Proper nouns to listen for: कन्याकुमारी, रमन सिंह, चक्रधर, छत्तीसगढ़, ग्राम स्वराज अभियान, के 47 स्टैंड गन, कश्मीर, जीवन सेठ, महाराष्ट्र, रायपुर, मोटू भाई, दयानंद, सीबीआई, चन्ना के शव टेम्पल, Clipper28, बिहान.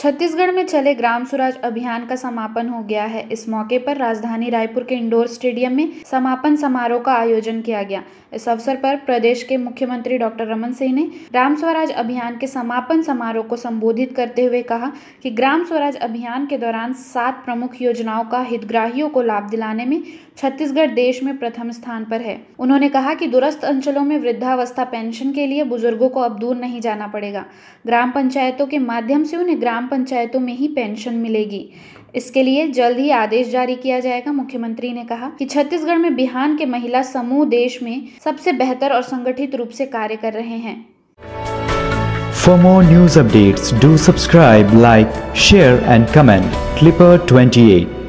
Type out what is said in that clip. छत्तीसगढ़ में चले ग्राम स्वराज अभियान का समापन हो गया है। इस मौके पर राजधानी रायपुर के इंडोर स्टेडियम में समापन समारोह का आयोजन किया गया। इस अवसर पर प्रदेश के मुख्यमंत्री डॉक्टर रमन सिंह ने ग्राम स्वराज अभियान के समापन समारोह को संबोधित करते हुए कहा कि ग्राम स्वराज अभियान के दौरान 7 प्रमुख योजनाओं का हितग्राहियों को लाभ दिलाने में छत्तीसगढ़ देश में प्रथम स्थान पर है। उन्होंने कहा कि दूरस्थ अंचलों में वृद्धावस्था पेंशन के लिए बुजुर्गों को अब दूर नहीं जाना पड़ेगा, ग्राम पंचायतों के माध्यम से उन्हें ग्राम पंचायतों में ही पेंशन मिलेगी। इसके लिए जल्द ही आदेश जारी किया जाएगा। मुख्यमंत्री ने कहा कि छत्तीसगढ़ में बिहान के महिला समूह देश में सबसे बेहतर और संगठित रूप से कार्य कर रहे हैं। For more news updates do subscribe, like, share and comment Clipper 28।